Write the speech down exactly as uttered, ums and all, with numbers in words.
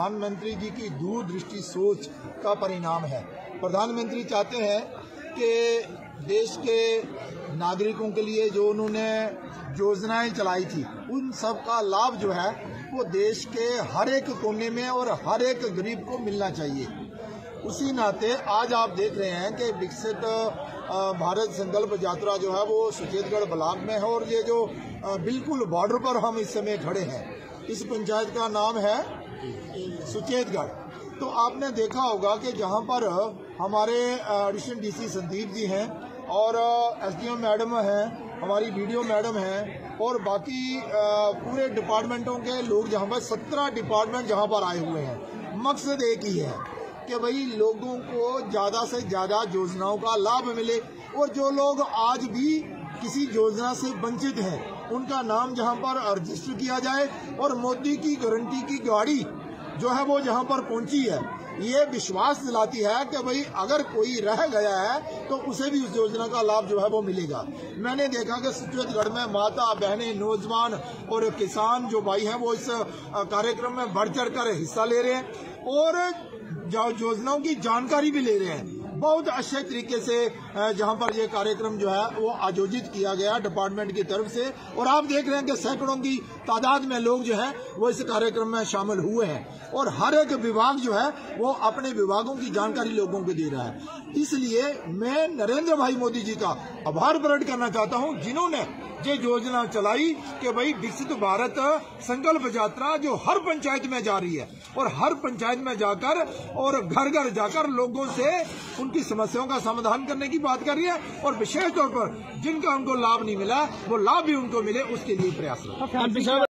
प्रधानमंत्री जी की दूरदृष्टि सोच का परिणाम है। प्रधानमंत्री चाहते हैं कि देश के नागरिकों के लिए जो उन्होंने योजनाएं चलाई थी उन सब का लाभ जो है वो देश के हर एक कोने में और हर एक गरीब को मिलना चाहिए। उसी नाते आज आप देख रहे हैं कि विकसित भारत संकल्प यात्रा जो है वो सुखेतगढ़ ब्लॉक में है और ये जो बिल्कुल बॉर्डर पर हम इस समय खड़े हैं। इस पंचायत का नाम है सुखेतगढ़। तो आपने देखा होगा कि जहां पर हमारे एडिशनल डीसी संदीप जी हैं और एसडीएम मैडम हैं, हमारी बीडीओ मैडम हैं और बाकी पूरे डिपार्टमेंटों के लोग जहाँ पर सत्रह डिपार्टमेंट जहाँ पर आए हुए हैं। मकसद एक ही है कि भाई लोगों को ज़्यादा से ज़्यादा योजनाओं का लाभ मिले और जो लोग आज भी किसी योजना से वंचित हैं उनका नाम जहां पर रजिस्टर किया जाए और मोदी की गारंटी की गाड़ी जो है वो जहां पर पहुंची है ये विश्वास दिलाती है कि भाई अगर कोई रह गया है तो उसे भी उस योजना का लाभ जो है वो मिलेगा। मैंने देखा कि सुखेतगढ़ में माता बहनें नौजवान और किसान जो भाई हैं वो इस कार्यक्रम में बढ़ चढ़ कर हिस्सा ले रहे हैं और योजनाओं की जानकारी भी ले रहे हैं। बहुत अच्छे तरीके से जहां पर यह कार्यक्रम जो है वो आयोजित किया गया डिपार्टमेंट की तरफ से और आप देख रहे हैं कि सैकड़ों की तादाद में लोग जो है वो इस कार्यक्रम में शामिल हुए हैं और हर एक विभाग जो है वो अपने विभागों की जानकारी लोगों को दे रहा है। इसलिए मैं नरेंद्र भाई मोदी जी का आभार प्रकट करना चाहता हूँ जिन्होंने ये योजना चलाई कि भाई विकसित भारत संकल्प यात्रा जो हर पंचायत में जा रही है और हर पंचायत में जाकर और घर घर जाकर लोगों से उनकी समस्याओं का समाधान करने की बात कर रही है और विशेष तौर पर जिनका उनको लाभ नहीं मिला वो लाभ भी उनको मिले उसके लिए प्रयासरत।